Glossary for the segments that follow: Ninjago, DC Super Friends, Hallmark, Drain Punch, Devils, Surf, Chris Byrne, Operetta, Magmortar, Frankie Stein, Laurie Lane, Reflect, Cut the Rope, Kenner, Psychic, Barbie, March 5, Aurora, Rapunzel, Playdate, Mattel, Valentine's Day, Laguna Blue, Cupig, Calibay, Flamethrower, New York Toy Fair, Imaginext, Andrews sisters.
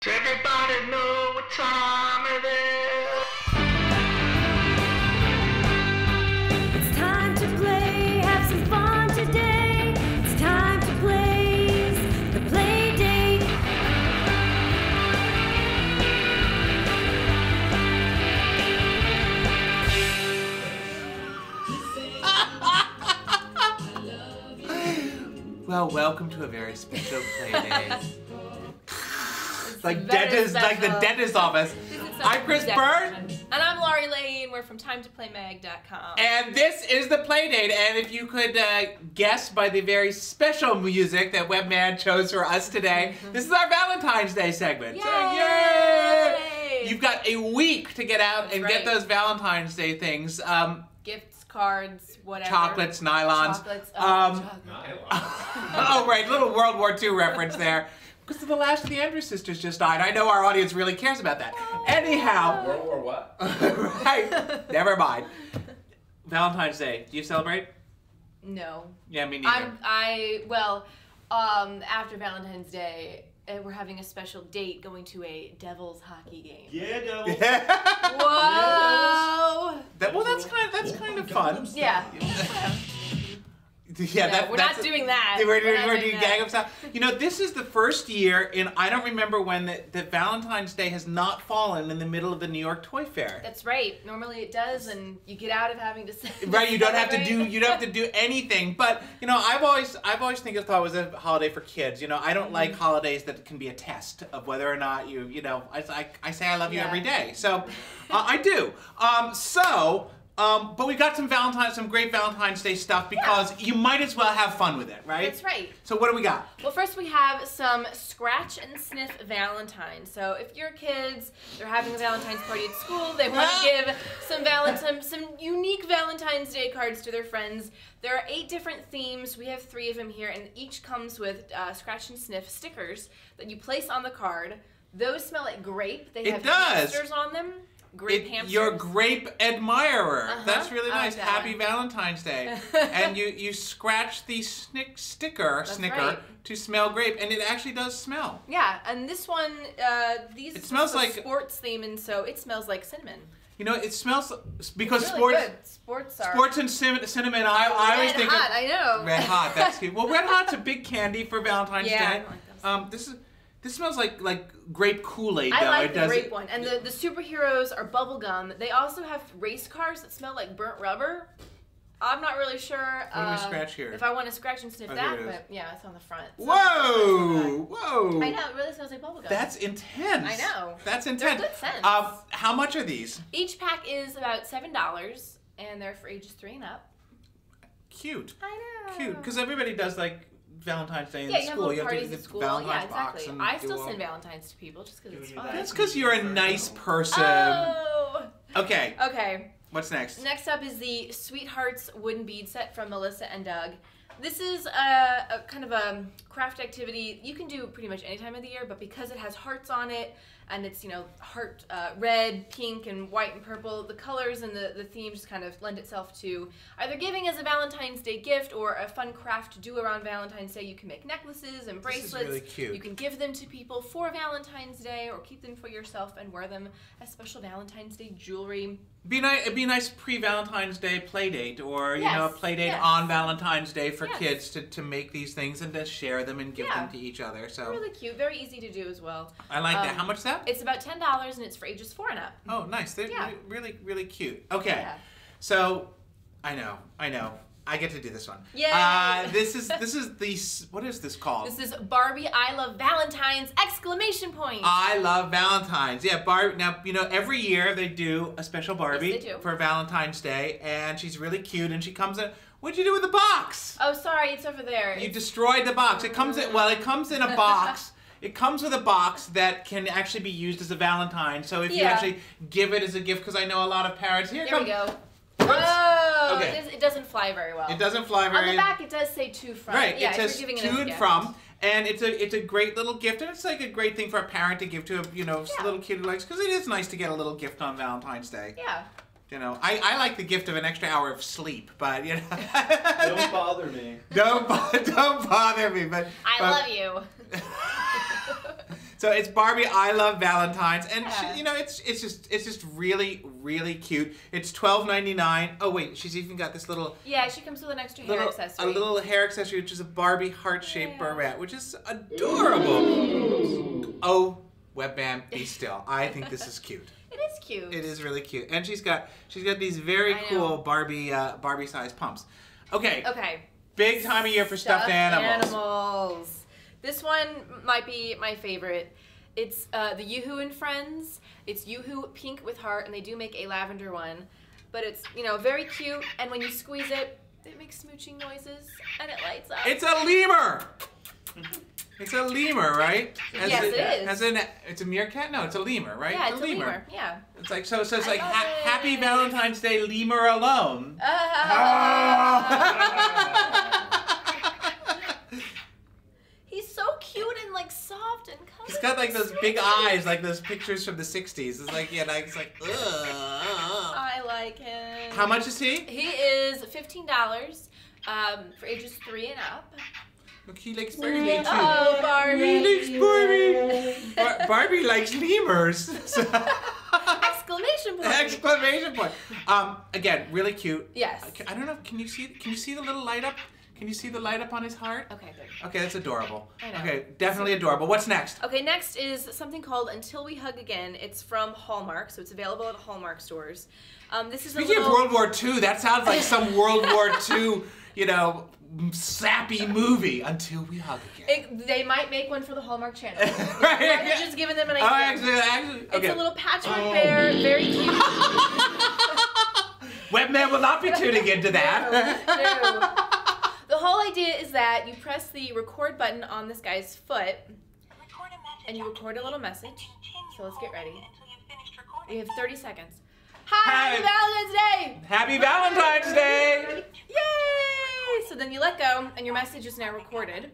Does everybody know what time it is? It's time to play, have some fun today. It's time to play the Playdate. Well, welcome to a very special Playdate. Like the dentist office. I'm Chris Byrne. And I'm Laurie Lane. We're from time-to-play-meg.com. And this is the Playdate. And if you could guess by the very special music that Webman chose for us today, this is our Valentine's Day segment. Yay! So, yay! You've got a week to get out get those Valentine's Day things. Gifts, cards, whatever. Chocolates, nylons. Chocolates. Nylons. Oh, right. Little World War II reference there. Because the last of the Andrews sisters just died. I know our audience really cares about that. Oh, anyhow. World War what? Right. Never mind. Valentine's Day. Do you celebrate? No. Yeah, me neither. Well, after Valentine's Day, we're having a special date going to a Devils hockey game. Yeah, Devils. Whoa. That, well, that's kind of fun. Yeah. Yeah, no, we're not doing that. We're doing gang of stuff. You know, this is the first year, and I don't remember when that Valentine's Day has not fallen in the middle of the New York Toy Fair. That's right. Normally it does, and you get out of having to. Right, you don't have to do anything. But you know, I've always thought it was a holiday for kids. You know, I don't like holidays that can be a test of whether or not you know I say I love you every day, so I do. But we got some great Valentine's Day stuff because you might as well have fun with it, right? That's right. So what do we got? Well, first we have some scratch and sniff Valentines. So if your kids, they're having a Valentine's party at school, they want to give some unique Valentine's Day cards to their friends. There are 8 different themes. We have 3 of them here, and each comes with scratch and sniff stickers that you place on the card. Those smell like grape. They have hamsters on them. Your grape admirer. That's really nice. Exactly. Happy Valentine's Day. And you scratch the snicker to smell grape, and it actually does smell. Yeah, and this one, it smells like sports theme, and so it smells like cinnamon. You know, it smells because it's really sports and cinnamon. I always think hot. I know red hot. That's cute. Well, red hot's a big candy for Valentine's Day. I like them. This smells like grape Kool-Aid, though. I like the grape one. And the superheroes are bubblegum. They also have race cars that smell like burnt rubber. I'm not really sure what do we scratch here? If I want to scratch and sniff that, but yeah, it's on the front. So whoa! I know, it really smells like bubblegum. That's intense. I know. That's intense. They're good scents. How much are these? Each pack is about $7, and they're for ages 3 and up. Cute. I know. Cute, because everybody does Valentine's Day in school. You have to do the Valentine's box. Yeah, exactly. I still send Valentines to people just because it's fun. That's because you're a nice person. Oh! Okay. Okay. What's next? Next up is the Sweethearts Wooden Bead Set from Melissa and Doug. This is a kind of a craft activity you can do pretty much any time of the year, but because it has hearts on it, and it's, you know, heart red, pink, and white, and purple. The colors and the theme just kind of lend itself to either giving as a Valentine's Day gift or a fun craft to do around Valentine's Day. You can make necklaces and bracelets. This is really cute. You can give them to people for Valentine's Day or keep them for yourself and wear them as special Valentine's Day jewelry. It'd be a nice pre-Valentine's Day play date or, you know, a play date on Valentine's Day for kids to make these things and to share them and give them to each other. So really cute. Very easy to do as well. I like that. How much is that? It's about $10, and it's for ages 4 and up. Oh, nice. They're really, really cute. Okay. Yeah. So, I know. I get to do this one. Yeah. What is this called? This is Barbie I Love Valentine's ! I Love Valentine's. Yeah, Barbie. Now, you know, every year they do a special Barbie for Valentine's Day, and she's really cute, and she comes in. What'd you do with the box? Oh, sorry, it's over there. You destroyed the box. It comes in a box. It comes with a box that can actually be used as a Valentine. So if you actually give it as a gift, because I know a lot of parents here we go. Whoa! Okay. It doesn't fly very well. It doesn't fly very well. On the back, it does say to from. Right. Yeah, it says to and from. And it's a great little gift, and it's like a great thing for a parent to give to a little kid who likes, because it is nice to get a little gift on Valentine's Day. Yeah. You know, I like the gift of an extra hour of sleep, but you know. Don't bother me. Don't bother me, but I love you. So it's Barbie I Love Valentines, and yeah. She, you know, it's just really, really cute. It's $12.99. Oh wait, she's even got this little she comes with an extra hair accessory. A little hair accessory, which is a Barbie heart-shaped barrette, which is adorable. Ooh. Oh, Webman, be still. I think this is cute. It is cute. It is really cute, and she's got these very cool Barbie Barbie-sized pumps. Okay. Okay. Big time of year for stuffed animals. This one might be my favorite. It's the Yoohoo and Friends. It's Yoohoo pink with heart, and they do make a lavender one. But it's, you know, very cute, and when you squeeze it, it makes smooching noises, and it lights up. It's a lemur! It's a lemur, right? Yes, it is. As in, it's a meerkat? No, it's a lemur, right? Yeah, it's a lemur. Yeah. It's like, so it's like, Happy Valentine's Day, lemur alone. He's so cute and like soft and cozy. He's got like those big eyes, like those pictures from the 60s. It's like, yeah, it's like, ugh. I like him. How much is he? He is $15 for ages 3 and up. Look, he likes Barbie too. Oh, Barbie. He likes Barbie. Barbie likes lemurs. So. Exclamation point. Exclamation point. Again, really cute. Yes. I don't know, can you see the little light up? Can you see the light up on his heart? Okay, good. Okay, that's adorable. I know. Okay, definitely adorable. What's next? Okay, next is something called Until We Hug Again. It's from Hallmark, so it's available at Hallmark stores. This is Speaking of World War II, that sounds like some World War II, you know, sappy movie. Until We Hug Again. They might make one for the Hallmark Channel. Right? Yeah. Just giving them an idea. Oh, actually, okay. It's a little patchwork bear, very cute. Webman will not be tuning into that. No, no. The whole idea is that you press the record button on this guy's foot, and you record a little message. So let's get ready. You have 30 seconds. Hi, Happy Valentine's Day! Happy Valentine's Day! Yay! So then you let go, and your message is now recorded.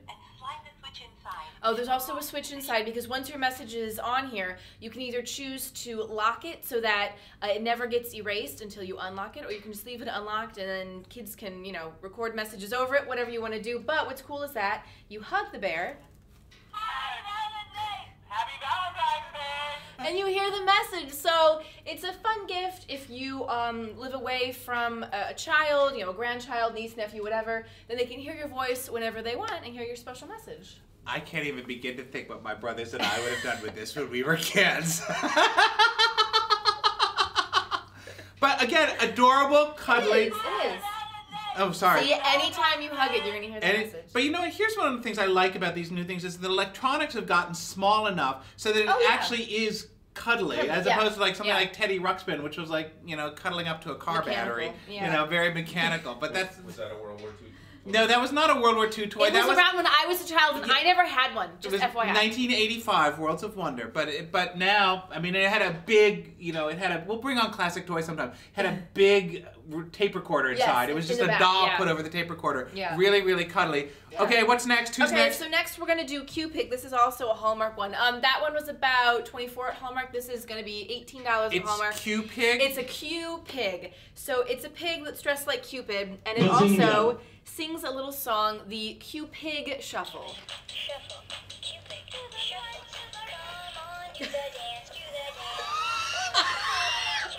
Oh, there's also a switch inside, because once your message is on here, you can either choose to lock it so that it never gets erased until you unlock it, or you can just leave it unlocked and then kids can, you know, record messages over it, whatever you want to do. But what's cool is that you hug the bear. Hi, Valentine's Day! Happy Valentine's Day! And you hear the message. So it's a fun gift if you live away from a child, you know, a grandchild, niece, nephew, whatever. Then they can hear your voice whenever they want and hear your special message. I can't even begin to think what my brothers and I would have done with this when we were kids. But again, adorable, cuddly. It is. Oh, sorry. So anytime you hug it, you're gonna hear the message. But you know what? Here's one of the things I like about these new things is the electronics have gotten small enough so that it actually is cuddly, as opposed to like something like Teddy Ruxpin, which was like, you know, cuddling up to a car battery. Yeah. You know, very mechanical. But was that a World War II? No, that was not a World War II toy. It was around when I was a child, and I never had one. Just it was FYI. 1985, Worlds of Wonder. But now, I mean, it had a big, you know, we'll bring on classic toys sometime. It had a big tape recorder inside. It was just a doll put over the tape recorder. Yeah. Really, really cuddly. Yeah. Okay, what's next? Who's next? So next we're gonna do Cupig. This is also a Hallmark one. That one was about $24 at Hallmark. This is gonna be $18 at Hallmark. Cupig. It's a Cupig. So it's a pig that's dressed like Cupid, and it also sings a little song, the Cupig Shuffle.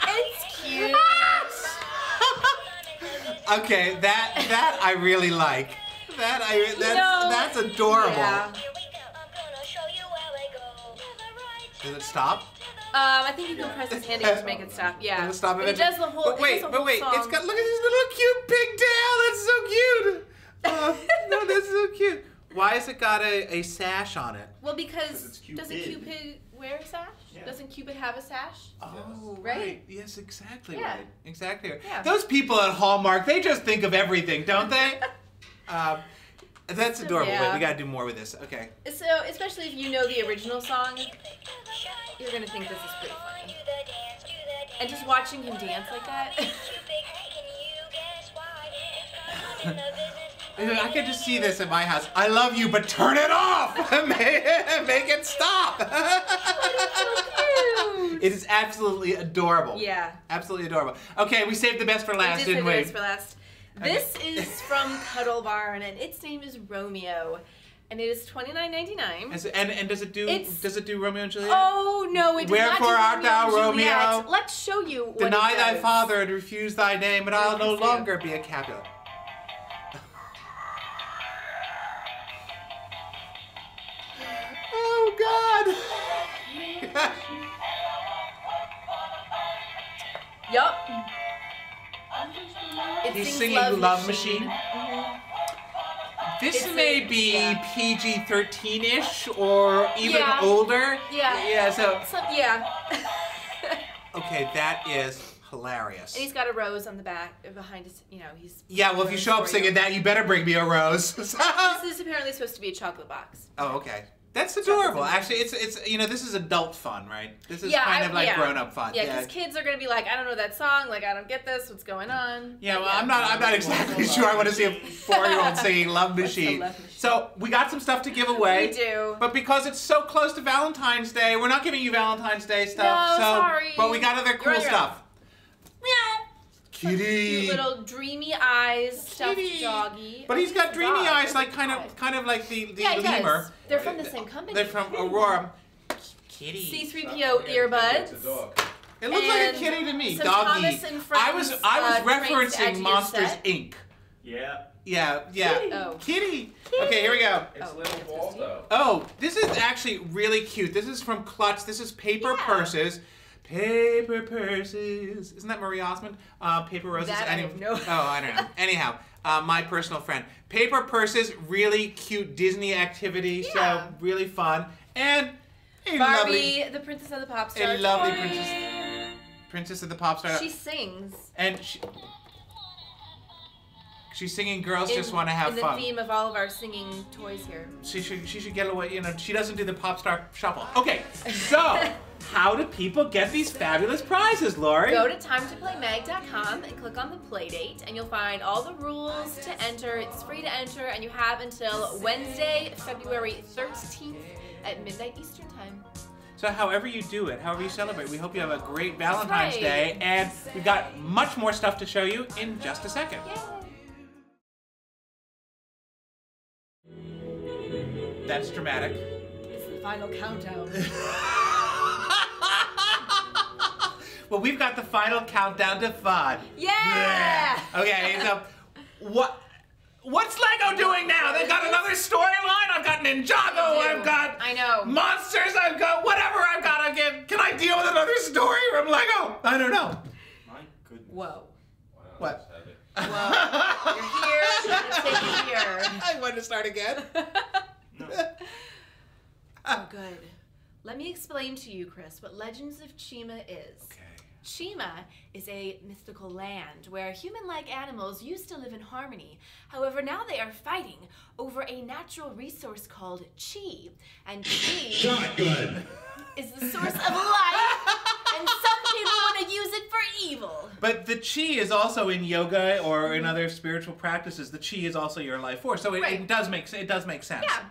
It's cute. Okay, that I really like. That's adorable. Yeah. Does it stop? I think you can press his hand to make it stop. Yeah. Stop it does the whole. But wait, it's got. Look at this little cute pigtail. That's so cute. No, that's so cute. Why has it got a sash on it? Well, because doesn't Cupid wear a sash? Yeah. Doesn't Cupid have a sash? Oh, right. Yes, exactly. Yeah. Right. Exactly. Right. Yeah. Those people at Hallmark, they just think of everything, don't they? That's adorable. Yeah. Wait, we gotta do more with this. Okay. So, especially if you know the original song, you're gonna think this is pretty funny. And just watching him dance like that. I could just see this in my house. I love you, but turn it off! Make it stop! It is absolutely adorable. Yeah. Absolutely adorable. Okay, we saved the best for last, didn't we? We did save the best for last. This is from Cuddle Barn, and its name is Romeo. and it is $29.99. And does it do does it do Romeo and Juliet? Oh no, it does not. Wherefore art thou, Romeo? Let's show you what it does. Deny thy father and refuse thy name, and I'll no longer be a Capulet. Oh God! Yup. He's singing Love Machine. This may be PG-13-ish or even older. Yeah. Yeah, so yeah. Okay, that is hilarious. And he's got a rose on the back, behind his, you know, he's... Yeah, well, if you show up singing that, you better bring me a rose. This is apparently supposed to be a chocolate box. Oh, okay. That's adorable. Actually, it's you know, this is adult fun, right? This is kind of like grown-up fun. Yeah, because kids are gonna be like, I don't know that song. Like, I don't get this. What's going on? Yeah, well, I'm not exactly sure. I want to see a 4-year-old singing Love Machine. Love Machine. So we got some stuff to give away. We do. But because it's so close to Valentine's Day, we're not giving you Valentine's Day stuff. No, sorry. But we got other cool stuff. Meow. Kitty. Cute little dreamy eyes, stuffed doggy. But he's got dreamy eyes, like kind of like the lemur. Does. They're from the same company. They're from Aurora. Kitty. C3PO earbuds. It looks like a kitty to me. Doggy. Thomas and Friends, I was referencing Monsters Inc. Yeah. Yeah, yeah. Kitty. Oh. Kitty. Okay, here we go. It's a little ball though. Oh, this is actually really cute. This is from Klutz. This is paper purses. Paper purses. Isn't that Marie Osmond? Paper roses. That I don't know. Oh, I don't know. Anyhow, my personal friend. Paper purses, really cute Disney activity. Yeah. So really fun. And a Barbie, the Princess of the Pop Star. A lovely Princess of the Pop Star. She sings. And she's singing Girls Just Want to Have Fun. The theme of all of our singing toys here. She should get away. You know, she doesn't do the pop star shuffle. Okay, so. How do people get these fabulous prizes, Laurie? Go to time-to-play-meg.com and click on the Playdate, and you'll find all the rules to enter. It's free to enter, and you have until Wednesday, February 13th at midnight Eastern time. So however you do it, however you celebrate, we hope you have a great Valentine's Day, and we've got much more stuff to show you in just a second. Yay. That's dramatic. It's the final countdown. Well, we've got the final countdown to fun. Yeah! Okay, so what's LEGO doing now? They've got another storyline. I've got Ninjago. I've got monsters. I've got whatever I've got. Can I deal with another story from LEGO? I don't know. My goodness. Whoa. Wow, what? Whoa. You're here. You're taking here. I want to start again. No. Oh, good. Let me explain to you, Chris, what Legends of Chima is. Okay. Chima is a mystical land where human-like animals used to live in harmony. However, now they are fighting over a natural resource called chi. And chi is the source of life, and some people want to use it for evil. But the chi is also in yoga or in other spiritual practices. The chi is also your life force, so it does make sense. Yeah.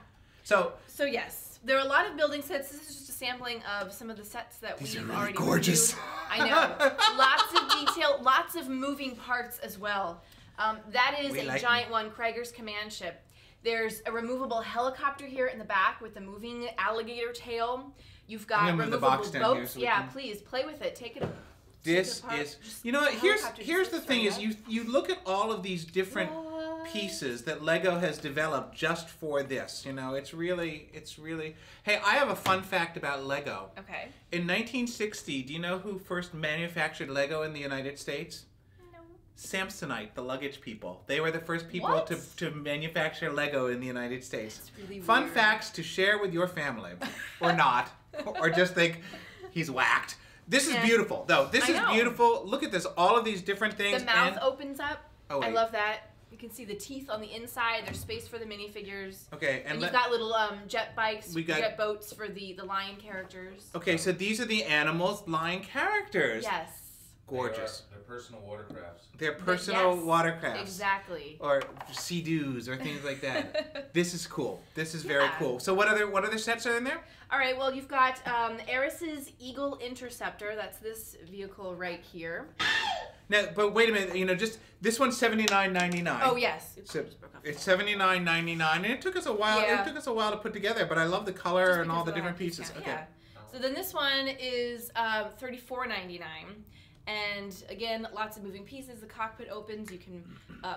So yes, there are a lot of building sets. This is just sampling of some of the sets that we've already reviewed. Gorgeous. I know. Lots of detail, lots of moving parts as well. That is a giant one, Krager's command ship. There's a removable helicopter here in the back with a moving alligator tail. You've got removable boats. So yeah, please play with it. Take it. This is, you know what, here's the thing is you look at all of these different pieces that LEGO has developed just for this. You know, it's really. Hey, I have a fun fact about LEGO. Okay. In 1960, do you know who first manufactured LEGO in the United States? No. Samsonite, the luggage people. They were the first people to manufacture LEGO in the United States. That's really weird. Fun facts to share with your family, or not, or just think he's whacked. This is beautiful, though. This is beautiful. Look at this. All of these different things. The mouth opens up. Oh, I love that. You can see the teeth on the inside. There's space for the minifigures. Okay, and you've got little jet bikes, jet boats for the lion characters. Okay, so these are the animals, lion characters. Yes. Gorgeous. They're personal watercrafts. They're personal watercrafts. Exactly. Or sea-doos or things like that. This is cool. This is very cool. So what other sets are in there? All right. Well, you've got Eris's Eagle Interceptor. That's this vehicle right here. Now, but wait a minute. You know, just this one's $79.99. Oh yes, so it's $79.99, and it took us a while. Yeah. It took us a while to put together, but I love the color and all the different pieces. Okay. Yeah. So then this one is $34.99. And again, lots of moving pieces. The cockpit opens. You can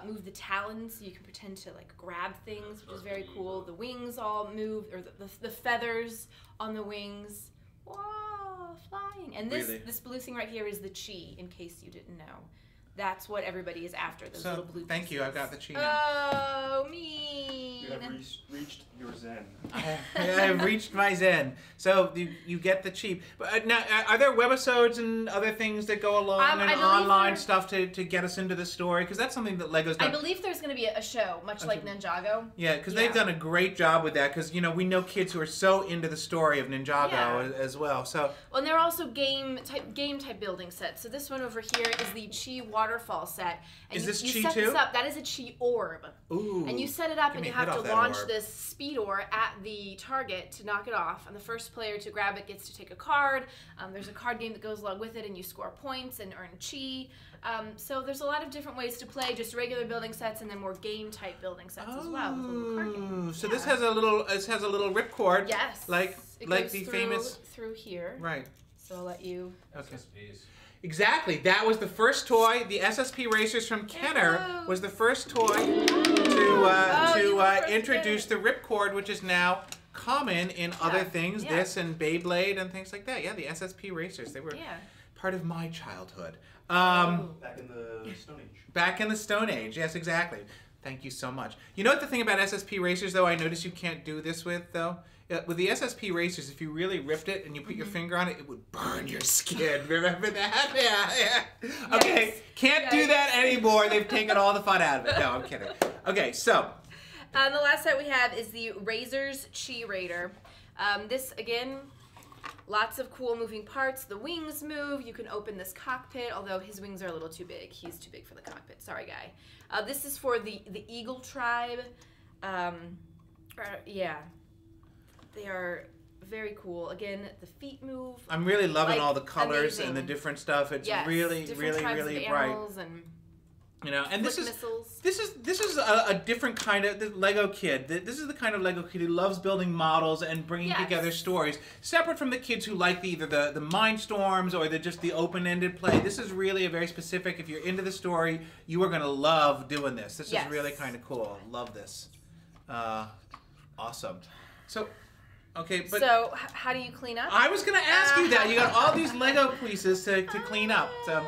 move the talons, so you can pretend to like grab things, which is very cool. The wings all move, or the feathers on the wings. Whoa, flying! And this this blue thing right here is the chi. In case you didn't know, that's what everybody is after. Those little blue. Thank you. I've got the chi now. Oh me! You have reached your zen. I have reached my zen. So you get the chi. But now, are there webisodes and other things that go along and online stuff to get us into the story? Because that's something that LEGO's done. I believe there's going to be a show, much like Ninjago. Yeah, because they've done a great job with that. Because you know we know kids who are so into the story of Ninjago as well. So. Well, and there are also game type building sets. So this one over here is the chi water. Waterfall set, and you set this up. That is a chi orb. Ooh, and you set it up, and you have to launch this speed orb at the target to knock it off. And the first player to grab it gets to take a card. There's a card game that goes along with it, and you score points and earn chi. So there's a lot of different ways to play, just regular building sets, and then more game type building sets as well. With a little card game. So this has a little ripcord. Yes, like the famous through here. Right. So I'll let you. Okay. Exactly. That was the first toy. The SSP racers from Kenner was the first toy to introduce the ripcord, which is now common in other things, this and Beyblade and things like that. Yeah, the SSP racers. They were part of my childhood. Back in the Stone Age. Back in the Stone Age. Yes, exactly. Thank you so much. You know what the thing about SSP racers, though, I noticed you can't do this with, though? With the SSP racers, if you really ripped it and you put your finger on it, it would burn your skin. Remember that? Yeah, yeah. Yes. Okay, can't do that anymore. They've taken all the fun out of it. No, I'm kidding. Okay, so. The last set we have is the Razor's Chi Raider. This, again, lots of cool moving parts. The wings move. You can open this cockpit, although his wings are a little too big. He's too big for the cockpit. Sorry, guy. This is for the Eagle Tribe. Yeah. They are very cool. Again, the feet move. I'm really loving all the colors and the different stuff. It's really bright. And you know, and this is a different kind of LEGO kid. This is the kind of LEGO kid who loves building models and bringing together stories, separate from the kids who like either the mind storms or just the open-ended play. This is really a very specific. If you're into the story, you are going to love doing this. This is really kind of cool. Love this. Awesome. So. Okay, but so how do you clean up? I was gonna ask you that. You got all these Lego pieces to clean up. So,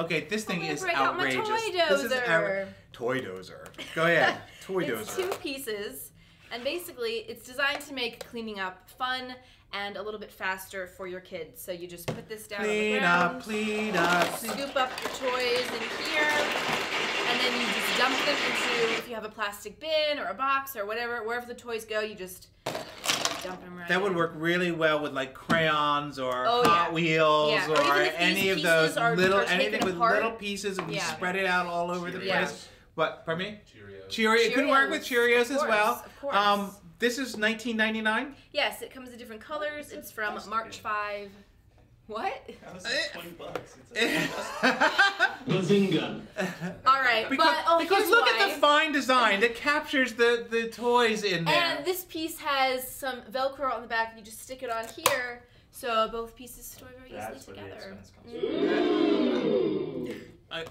okay, this thing is outrageous. This is our toy dozer. Go ahead, toy dozer. It's two pieces, and basically it's designed to make cleaning up fun and a little bit faster for your kids. So you just put this down on the ground. Clean up, clean up. Scoop up your toys in here. And then you just dump them into, if you have a plastic bin or a box or whatever, wherever the toys go, you just dump them right in. That would work really well with like crayons or Hot Wheels or any of those little, anything with little pieces and you spread it out all over the place. What, pardon me? Cheerios. Cheerios. It could work with Cheerios as well. Of course. This is $19.99? Yes, it comes in different colors. It's from March 5. What? That was like $20. Bazinga. All right, because look at the fine design that captures the toys in there. And this piece has some Velcro on the back. You just stick it on here, so both pieces store very easily together.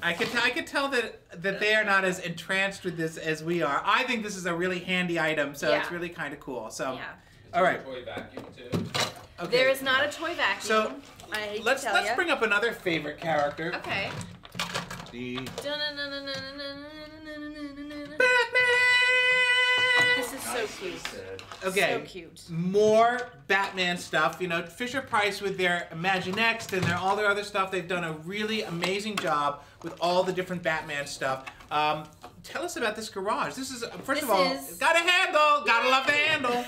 I could tell that they are not as entranced with this as we are. I think this is a really handy item, so it's really kind of cool. So, all right. Toy vacuum too. Okay. There is not a toy vacuum. So let's bring up another favorite character. Okay. Batman. This is so cute. Okay. So cute. More Batman stuff. You know, Fisher Price with their Imaginext and all their other stuff. They've done a really amazing job with all the different Batman stuff. Tell us about this garage. This is first of all, got a handle. Gotta love the handle.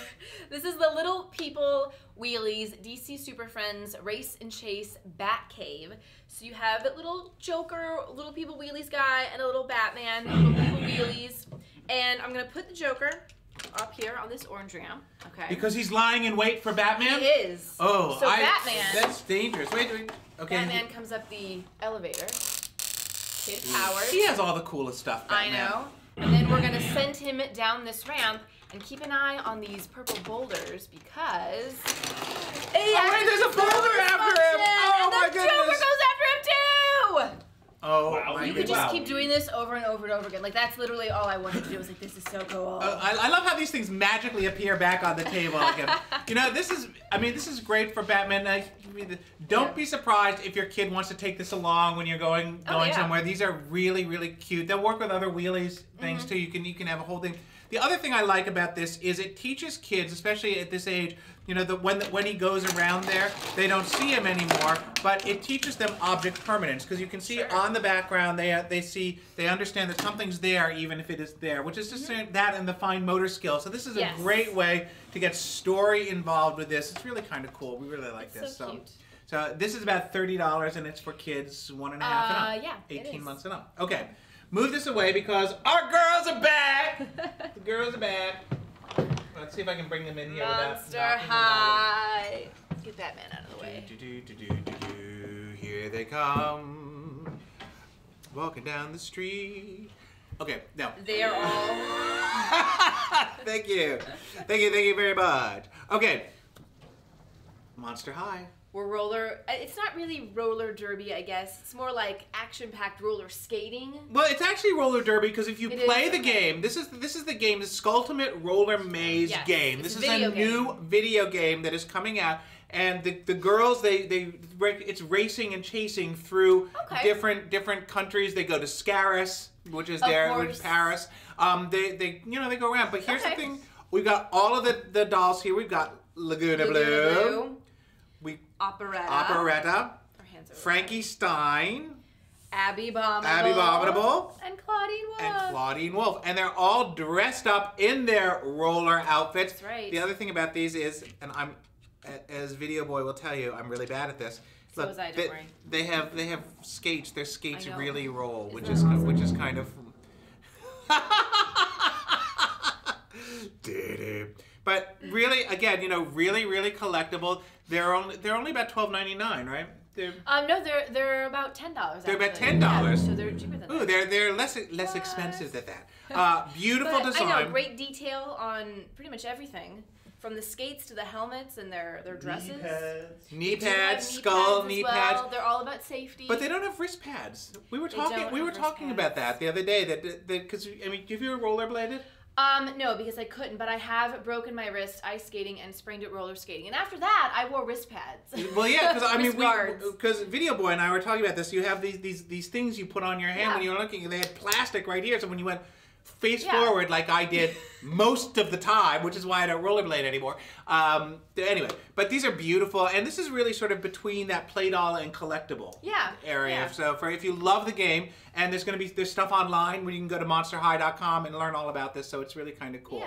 This is the Little People Wheelies DC Super Friends Race and Chase Bat Cave. So you have a little Joker, Little People Wheelies guy, and a little Batman, Little People Wheelies. And I'm gonna put the Joker up here on this orange ramp. Okay. Because he's lying in wait for Batman? He is. Oh, so Batman. That's dangerous. Wait, okay. Batman comes up the elevator. kid powers. He has all the coolest stuff. I know. And then we're gonna send him down this ramp and keep an eye on these purple boulders because. Hey, wait, there's a boulder after him! Oh my goodness! And the Joker goes after him too! Oh, wow. You could just keep doing this over and over and over again. Like, that's literally all I wanted to do. I was like, this is so cool. I love how these things magically appear back on the table again. You know, this is, I mean, this is great for Batman. Don't be surprised if your kid wants to take this along when you're going somewhere. These are really, really cute. They'll work with other wheelies things too. You can have a whole thing. The other thing I like about this is it teaches kids, especially at this age, you know, that when he goes around there, they don't see him anymore, but it teaches them object permanence because you can see on the background, they understand that something's there even if it is there, which is just that and the fine motor skill. So this is a great way to get story involved with this. It's really kind of cool. We really like this. So cute. So this is about $30 and it's for kids 1.5 and up, 18 months and up. Okay. Move this away because our girls are back. The girls are back. Let's see if I can bring them in here. Monster High. Let's get that man out of the way. Here they come, walking down the street. Okay, now. They are all. Thank you. Thank you. Thank you very much. Okay. Monster High. We're it's not really roller derby, I guess. It's more like action-packed roller skating. Well, it's actually roller derby because if you play the game, this is the game, the Sculptimate Roller Maze game. This is a new video game that is coming out. And the girls, it's racing and chasing through different countries. They go to Scaris, which is which is Paris. They go around. But here's the thing. We've got all of the dolls here. We've got Laguna Blue. Operetta, Frankie Stein, Abby Bominable, and Claudine Wolf. And they're all dressed up in their roller outfits. That's right. The other thing about these is, and I'm, as Video Boy will tell you, I'm really bad at this. So look, they have skates. Their skates really roll, which is kind of. But really, again, you know, really, really collectible. They're only about $12.99, right? No, they're about $10. They're about $10. Yeah, so they're cheaper than that. Ooh, they're less expensive than that. Beautiful design. I know, great detail on pretty much everything, from the skates to the helmets and their dresses. Knee pads. They're all about safety. But they don't have wrist pads. We were talking about that the other day. That because I mean, have you rollerbladed? No, because I couldn't, but I have broken my wrist ice skating and sprained it roller skating. And after that, I wore wrist pads. Well, yeah, because I mean, because Video Boy and I were talking about this. You have these things you put on your hand when you're looking, and they had plastic right here. So when you went face forward, like I did most of the time, which is why I don't rollerblade anymore. Anyway, but these are beautiful, and this is really sort of between that play doll and collectible area. Yeah. So if you love the game, and there's stuff online where you can go to monsterhigh.com and learn all about this. So it's really kind of cool.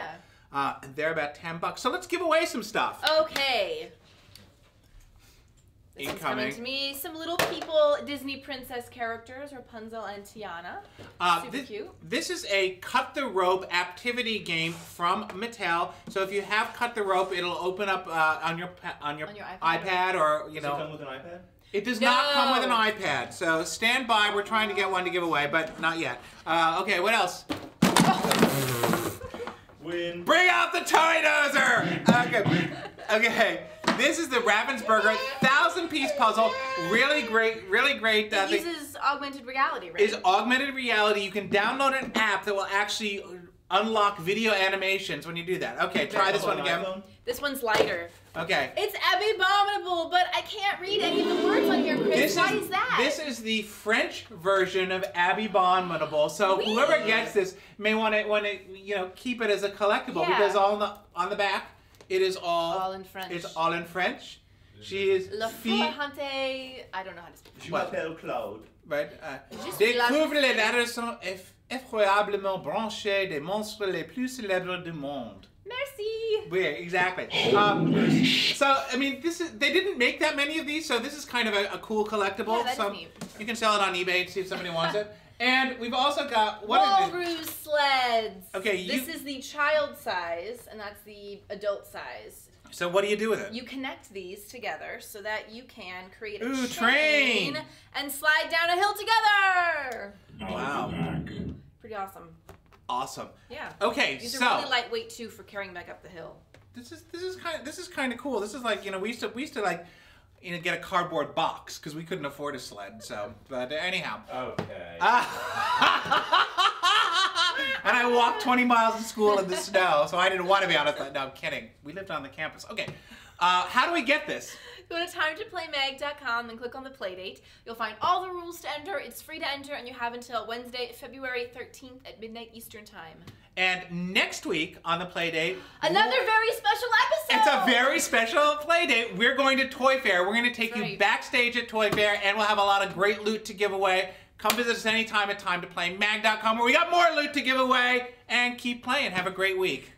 Yeah. And they're about $10. So let's give away some stuff. Okay. This is coming to me. Some little people, Disney princess characters, Rapunzel and Tiana. Super cute. This is a Cut the Rope activity game from Mattel. So if you have Cut the Rope, it'll open up on your iPad or you know. Does it come with an iPad? It does not come with an iPad. So stand by. We're trying to get one to give away, but not yet. Okay, what else? Win. Bring out the toy dozer. Okay. Okay. This is the Ravensburger 1,000-piece puzzle. Really great. It uses augmented reality, right? Is augmented reality. You can download an app that will actually unlock video animations when you do that. Okay, try this one again. This one's lighter. Okay. It's Abby Bominable, but I can't read any of the words on here, Chris. Why is that? This is the French version of Abby Bominable. So whoever gets this may want to keep it as a collectible because on the back. It is all in French. It's all in French. She is La Fouahante. I don't know how to speak. Je m'appelle Claude. Right. Découvre les narrations effroyablement branchées des monstres les plus célèbres du monde. Merci. Yeah, exactly. So I mean, they didn't make that many of these, so this is kind of a cool collectible. Yeah, that's neat. You can sell it on eBay and see if somebody wants it. And we've also got Walrus sleds. Okay, this is the child size, and that's the adult size. So what do you do with it? You connect these together so that you can create a train and slide down a hill together. Wow. Pretty awesome. Awesome. Yeah. Okay, these are really lightweight too for carrying back up the hill. This is kind of cool. This is like, you know, we used to like, you know, get a cardboard box because we couldn't afford a sled. So, but anyhow. Okay. And I walked 20 miles to school in the snow, so I didn't want to be on a sled. No, I'm kidding. We lived on the campus. Okay. How do we get this? Go to time-to-play-meg.com and click on the Playdate. You'll find all the rules to enter. It's free to enter, and you have until Wednesday, February 13th at midnight Eastern Time. And next week on the Playdate... another very special episode! It's a very special Playdate. We're going to Toy Fair. We're going to take you backstage at Toy Fair, and we'll have a lot of great loot to give away. Come visit us anytime at time-to-play-meg.com, where we got more loot to give away. And keep playing. Have a great week.